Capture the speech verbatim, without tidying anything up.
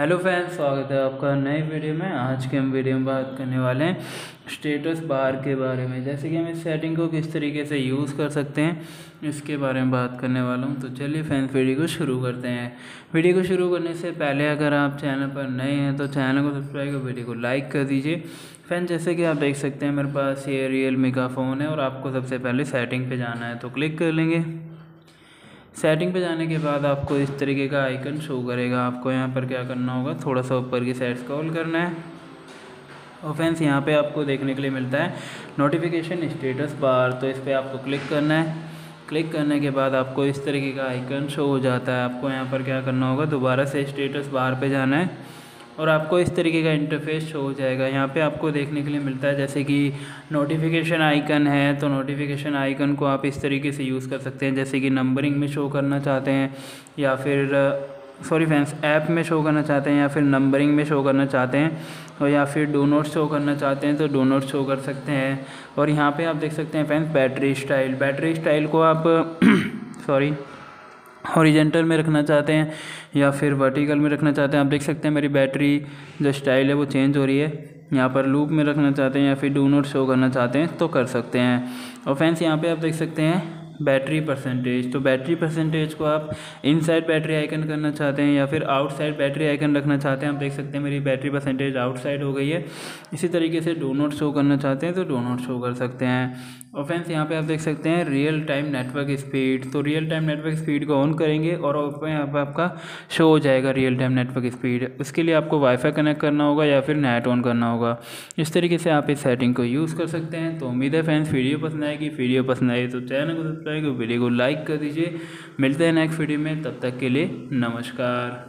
Hello friends, स्वागत है आपका नए वीडियो में। आज के हम वीडियो में बात करने वाले हैं स्टेटस बार के बारे में, जैसे कि हम इस सेटिंग को किस तरीके से यूज़ कर सकते हैं इसके बारे में बात करने वाला हूं। तो चलिए फ्रेंड्स वीडियो को शुरू करते हैं। वीडियो को शुरू करने से पहले अगर आप चैनल पर नए हैं तो चैनल को सब्सक्राइब कर वीडियो को लाइक कर दीजिए। फ्रेंड्स जैसे कि आप देख सकते हैं मेरे पास ये रियलमी का फ़ोन है और आपको सबसे पहले सेटिंग पर जाना है, तो क्लिक कर लेंगे। सेटिंग पे जाने के बाद आपको इस तरीके का आइकन शो करेगा। आपको यहाँ पर क्या करना होगा, थोड़ा सा ऊपर की साइड स्क्रॉल करना है और फ्रेंड्स यहाँ पे आपको देखने के लिए मिलता है नोटिफिकेशन स्टेटस बार, तो इस पर आपको क्लिक करना है। क्लिक करने के बाद आपको इस तरीके का आइकन शो हो जाता है। आपको यहाँ पर क्या करना होगा, दोबारा से स्टेटस बार पर जाना है और आपको इस तरीके का इंटरफेस शो हो जाएगा। यहाँ पे आपको देखने के लिए मिलता है जैसे कि नोटिफिकेशन आइकन है, तो नोटिफिकेशन आइकन को आप इस तरीके से यूज़ कर सकते हैं जैसे कि नंबरिंग में शो करना चाहते हैं या फिर सॉरी फ्रेंड्स ऐप में शो करना चाहते हैं या फिर नंबरिंग में शो करना चाहते हैं और या फिर डू नॉट शो करना चाहते हैं तो डू नॉट शो कर सकते हैं। और यहाँ पर आप देख सकते हैं friends battery style, battery style को आप सॉरी हॉरिजेंटल में रखना चाहते हैं या फिर वर्टिकल में रखना चाहते हैं। आप देख सकते हैं मेरी बैटरी जो स्टाइल है वो चेंज हो रही है। यहाँ पर लूप में रखना चाहते हैं या फिर डू नॉट शो करना चाहते हैं तो कर सकते हैं। और फ्रेंड्स यहाँ पे आप देख सकते हैं बैटरी परसेंटेज, तो बैटरी परसेंटेज को आप इनसाइड बैटरी आइकन करना चाहते हैं या फिर आउटसाइड बैटरी आइकन रखना चाहते हैं। आप देख सकते हैं मेरी बैटरी परसेंटेज आउटसाइड हो गई है। इसी तरीके से डू नॉट शो करना चाहते हैं तो डू नॉट शो कर सकते हैं। और फ्रेंड्स यहाँ पे आप देख सकते हैं रियल टाइम नेटवर्क स्पीड, तो रियल टाइम नेटवर्क स्पीड को ऑन करेंगे और उसमें यहाँ पर आपका शो हो जाएगा रियल टाइम नेटवर्क स्पीड। उसके लिए आपको वाईफाई कनेक्ट करना होगा या फिर नेट ऑन करना होगा। इस तरीके से आप इस सेटिंग को यूज़ कर सकते हैं। तो उम्मीद है फ्रेंड्स वीडियो पसंद आएगी। वीडियो पसंद आए तो चैनल को सब्सक्राइब, वीडियो को लाइक कर दीजिए। मिलते हैं नेक्स्ट वीडियो में, तब तक के लिए नमस्कार।